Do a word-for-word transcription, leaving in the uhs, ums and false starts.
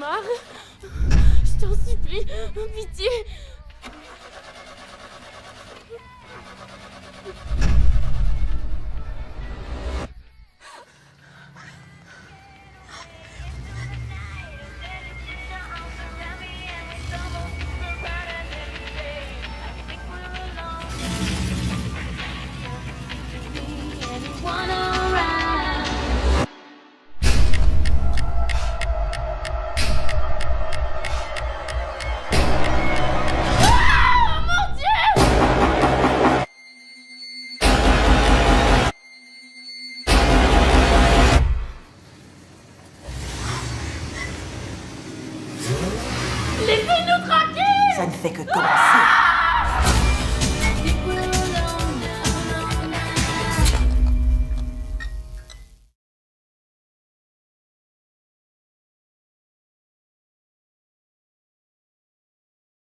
marre. Je t'en supplie, pitié.